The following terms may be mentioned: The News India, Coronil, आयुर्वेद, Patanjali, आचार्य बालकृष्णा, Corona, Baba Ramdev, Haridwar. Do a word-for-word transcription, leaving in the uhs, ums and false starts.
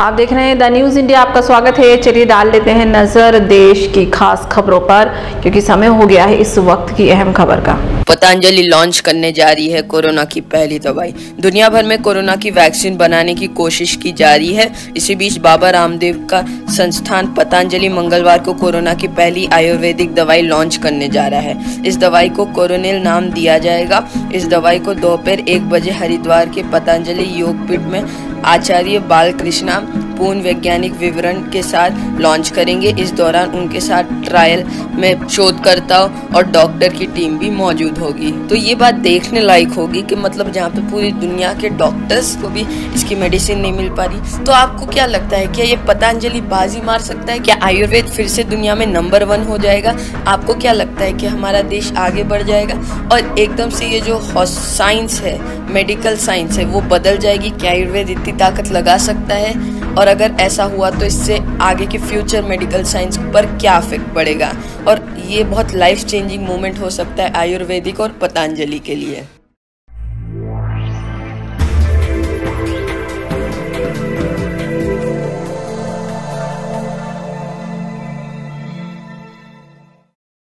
आप देख रहे हैं द न्यूज़ इंडिया, आपका स्वागत है। चलिए डाल लेते हैं नजर देश की खास खबरों पर, क्योंकि समय हो गया है इस वक्त की अहम खबर का। पतंजलि लॉन्च करने जा रही है कोरोना की पहली दवाई। दुनिया भर में कोरोना की वैक्सीन बनाने की कोशिश की जा रही है। इसी बीच बाबा रामदेव का संस्थान पतंजलि मंगलवार को कोरोना की पहली आयुर्वेदिक दवाई लॉन्च करने जा रहा है। इस दवाई को कोरोनिल नाम दिया जाएगा। इस दवाई को दोपहर एक बजे हरिद्वार के पतंजलि योगपीठ में आचार्य बालकृष्णा पूर्ण वैज्ञानिक विवरण के साथ लॉन्च करेंगे। इस दौरान उनके साथ ट्रायल में शोधकर्ताओं और डॉक्टर की टीम भी मौजूद होगी। तो ये बात देखने लायक होगी कि मतलब जहाँ पे पूरी दुनिया के डॉक्टर्स को भी इसकी मेडिसिन नहीं मिल पा रही। तो आपको क्या लगता है, क्या ये पतंजलि बाजी मार सकता है? क्या आयुर्वेद फिर से दुनिया में नंबर वन हो जाएगा? आपको क्या लगता है कि हमारा देश आगे बढ़ जाएगा और एकदम से ये जो साइंस है, मेडिकल साइंस है, वो बदल जाएगी? क्या आयुर्वेद इतनी ताकत लगा सकता है? और अगर ऐसा हुआ तो इससे आगे के फ्यूचर मेडिकल साइंस पर क्या इफेक्ट पड़ेगा? और ये बहुत लाइफ चेंजिंग मोमेंट हो सकता है आयुर्वेदिक और पतंजलि के लिए।